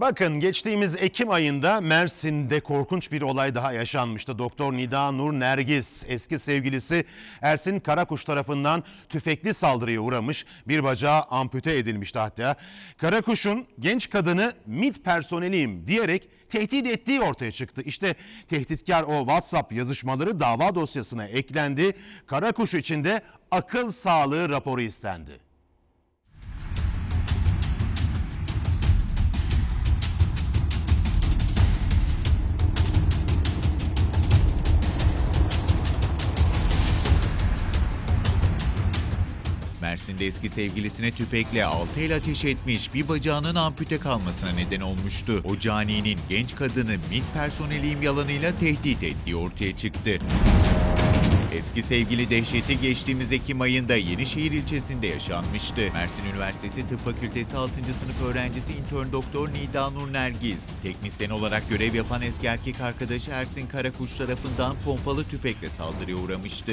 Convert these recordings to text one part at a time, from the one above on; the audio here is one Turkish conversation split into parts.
Bakın, geçtiğimiz Ekim ayında Mersin'de korkunç bir olay daha yaşanmıştı. Doktor Nida Nur Nergis, eski sevgilisi Ersin Karakuş tarafından tüfekli saldırıya uğramış, bir bacağı ampute edilmişti hatta. Karakuş'un genç kadını MİT personeliyim diyerek tehdit ettiği ortaya çıktı. İşte tehditkar o WhatsApp yazışmaları dava dosyasına eklendi. Karakuş için de akıl sağlığı raporu istendi. Mersin'de eski sevgilisine tüfekle 6 el ateş etmiş, bir bacağının ampute kalmasına neden olmuştu. O caninin genç kadını MİT personeliyim yalanıyla tehdit ettiği ortaya çıktı. Eski sevgili dehşeti geçtiğimiz Ekim ayında Yenişehir ilçesinde yaşanmıştı. Mersin Üniversitesi Tıp Fakültesi 6. sınıf öğrencisi intern doktor Nida Nur Nergis, teknisyen olarak görev yapan eski erkek arkadaşı Ersin Karakuş tarafından pompalı tüfekle saldırıya uğramıştı.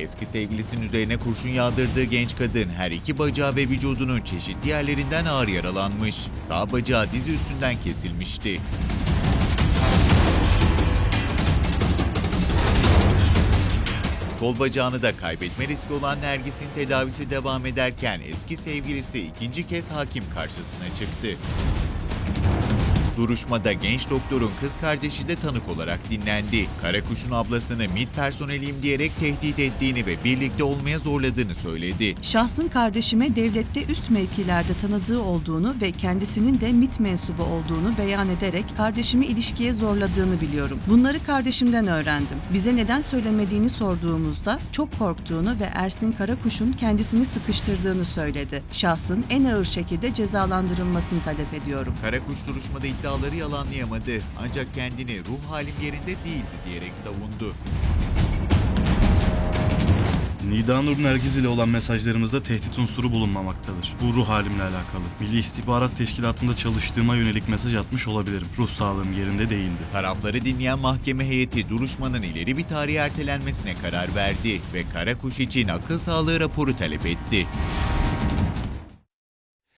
Eski sevgilisinin üzerine kurşun yağdırdığı genç kadın her iki bacağı ve vücudunun çeşitli yerlerinden ağır yaralanmış. Sağ bacağı dizi üstünden kesilmişti. Sol bacağını da kaybetme riski olan Nergis'in tedavisi devam ederken eski sevgilisi ikinci kez hakim karşısına çıktı. Duruşmada genç doktorun kız kardeşi de tanık olarak dinlendi. Karakuş'un ablasını MİT personeliyim diyerek tehdit ettiğini ve birlikte olmaya zorladığını söyledi. Şahsın kardeşime devlette üst mevkilerde tanıdığı olduğunu ve kendisinin de MİT mensubu olduğunu beyan ederek kardeşimi ilişkiye zorladığını biliyorum. Bunları kardeşimden öğrendim. Bize neden söylemediğini sorduğumuzda çok korktuğunu ve Ersin Karakuş'un kendisini sıkıştırdığını söyledi. Şahsın en ağır şekilde cezalandırılmasını talep ediyorum. Karakuş duruşmada iddiaları yalanlayamadı, ancak kendini ruh halim yerinde değildi diyerek savundu. Nida Nur Nergis ile olan mesajlarımızda tehdit unsuru bulunmamaktadır. Bu ruh halimle alakalı. Milli İstihbarat Teşkilatı'nda çalıştığıma yönelik mesaj atmış olabilirim. Ruh sağlığım yerinde değildi. Tarafları dinleyen mahkeme heyeti duruşmanın ileri bir tarihe ertelenmesine karar verdi ve Karakuş için akıl sağlığı raporu talep etti.